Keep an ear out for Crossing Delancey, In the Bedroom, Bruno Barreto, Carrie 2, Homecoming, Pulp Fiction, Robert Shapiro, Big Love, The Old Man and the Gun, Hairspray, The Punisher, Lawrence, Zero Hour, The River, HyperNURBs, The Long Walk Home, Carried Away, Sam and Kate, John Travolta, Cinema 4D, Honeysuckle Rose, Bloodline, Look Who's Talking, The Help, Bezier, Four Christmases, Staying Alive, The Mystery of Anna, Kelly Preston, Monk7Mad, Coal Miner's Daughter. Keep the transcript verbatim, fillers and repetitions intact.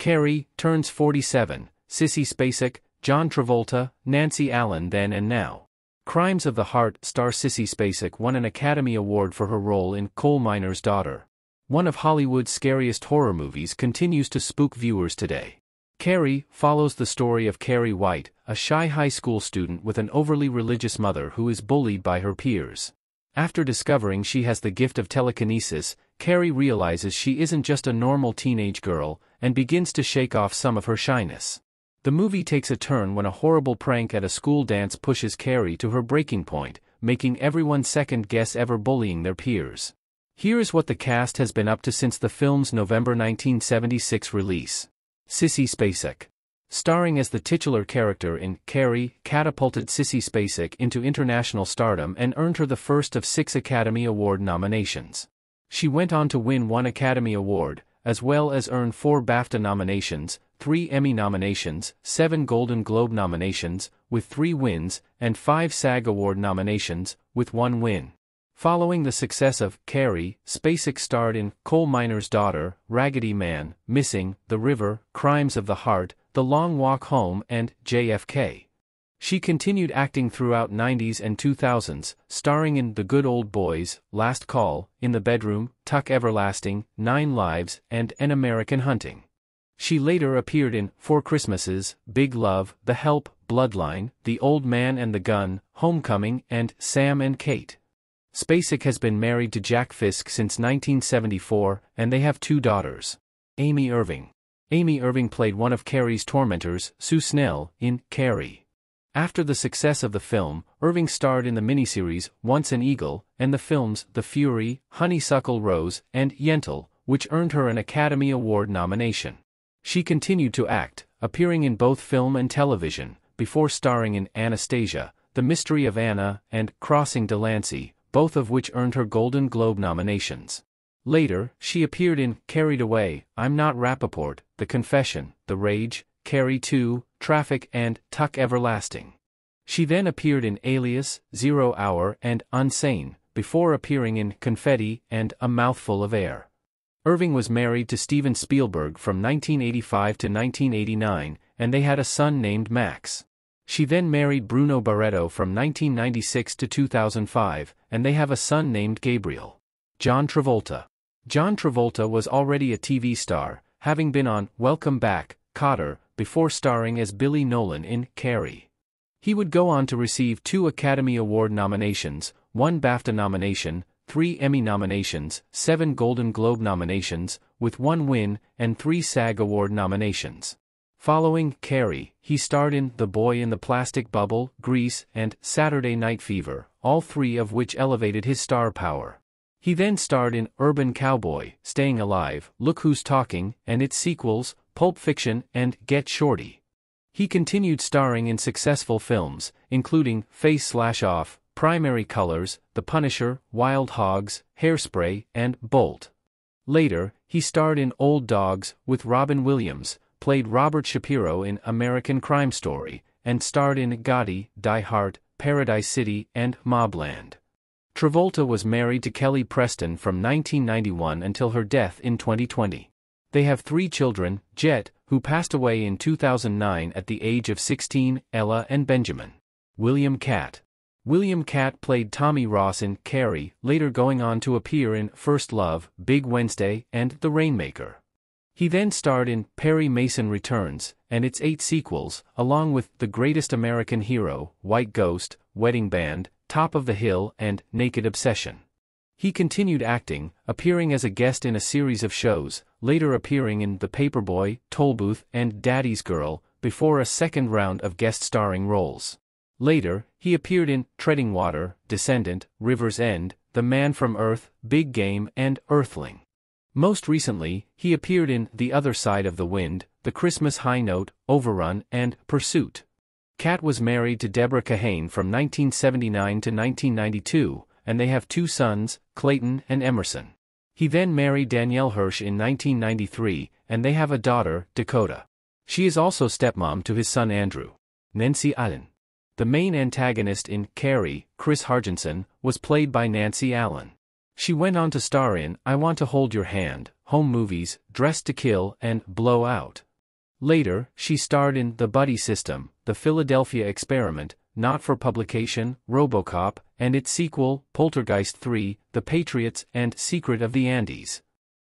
Carrie, turns forty-seven, Sissy Spacek, John Travolta, Nancy Allen then and now. Crimes of the Heart star Sissy Spacek won an Academy Award for her role in Coal Miner's Daughter. One of Hollywood's scariest horror movies continues to spook viewers today. Carrie follows the story of Carrie White, a shy high school student with an overly religious mother who is bullied by her peers. After discovering she has the gift of telekinesis, Carrie realizes she isn't just a normal teenage girl, and begins to shake off some of her shyness. The movie takes a turn when a horrible prank at a school dance pushes Carrie to her breaking point, making everyone second-guess ever bullying their peers. Here is what the cast has been up to since the film's November nineteen seventy-six release. Sissy Spacek. Starring as the titular character in Carrie, catapulted Sissy Spacek into international stardom and earned her the first of six Academy Award nominations. She went on to win one Academy Award, as well as earn four BAFTA nominations, three Emmy nominations, seven Golden Globe nominations, with three wins, and five SAG Award nominations, with one win. Following the success of Carrie, Spacek starred in Coal Miner's Daughter, Raggedy Man, Missing, The River, Crimes of the Heart, The Long Walk Home and J F K. She continued acting throughout nineties and two thousands, starring in The Good Old Boys, Last Call, In the Bedroom, Tuck Everlasting, Nine Lives, and An American Hunting. She later appeared in Four Christmases, Big Love, The Help, Bloodline, The Old Man and the Gun, Homecoming, and Sam and Kate. Spacek has been married to Jack Fisk since nineteen seventy-four, and they have two daughters. Amy Irving. Amy Irving played one of Carrie's tormentors, Sue Snell, in Carrie. After the success of the film, Irving starred in the miniseries Once an Eagle and the films The Fury, Honeysuckle Rose, and Yentl, which earned her an Academy Award nomination. She continued to act, appearing in both film and television, before starring in Anastasia, The Mystery of Anna, and Crossing Delancey, both of which earned her Golden Globe nominations. Later, she appeared in Carried Away, I'm Not Rappaport, The Confession, The Rage, Carrie two, Traffic and Tuck Everlasting. She then appeared in Alias, Zero Hour and Unsane, before appearing in Confetti and A Mouthful of Air. Irving was married to Steven Spielberg from nineteen eighty-five to nineteen eighty-nine, and they had a son named Max. She then married Bruno Barreto from nineteen ninety-six to two thousand five, and they have a son named Gabriel. John Travolta. John Travolta was already a T V star, having been on Welcome Back, Kotter, before starring as Billy Nolan in Carrie. He would go on to receive two Academy Award nominations, one BAFTA nomination, three Emmy nominations, seven Golden Globe nominations, with one win, and three SAG Award nominations. Following Carrie, he starred in The Boy in the Plastic Bubble, Grease, and Saturday Night Fever, all three of which elevated his star power. He then starred in Urban Cowboy, Staying Alive, Look Who's Talking, and its sequels, Pulp Fiction, and Get Shorty. He continued starring in successful films, including Face Slash Off, Primary Colors, The Punisher, Wild Hogs, Hairspray, and Bolt. Later, he starred in Old Dogs, with Robin Williams, played Robert Shapiro in American Crime Story, and starred in Gotti, Die Hard, Paradise City, and Mobland. Travolta was married to Kelly Preston from nineteen ninety-one until her death in twenty twenty. They have three children, Jet, who passed away in two thousand nine at the age of sixteen, Ella and Benjamin. William Catt. William Catt played Tommy Ross in Carrie, later going on to appear in First Love, Big Wednesday, and The Rainmaker. He then starred in Perry Mason Returns, and its eight sequels, along with The Greatest American Hero, White Ghost, Wedding Band, Top of the Hill, and Naked Obsession. He continued acting, appearing as a guest in a series of shows, later appearing in The Paperboy, Tollbooth, and Daddy's Girl, before a second round of guest-starring roles. Later, he appeared in Treading Water, Descendant, River's End, The Man from Earth, Big Game, and Earthling. Most recently, he appeared in The Other Side of the Wind, The Christmas High Note, Overrun, and Pursuit. Catt was married to Deborah Kahane from nineteen seventy-nine to nineteen ninety-two, and they have two sons, Clayton and Emerson. He then married Danielle Hirsch in nineteen ninety-three, and they have a daughter, Dakota. She is also stepmom to his son Andrew. Nancy Allen. The main antagonist in Carrie, Chris Harjinson, was played by Nancy Allen. She went on to star in I Want to Hold Your Hand, Home Movies, Dressed to Kill, and Blow Out. Later, she starred in The Buddy System, The Philadelphia Experiment, Not for Publication, RoboCop, and its sequel, Poltergeist three, The Patriots, and Secret of the Andes.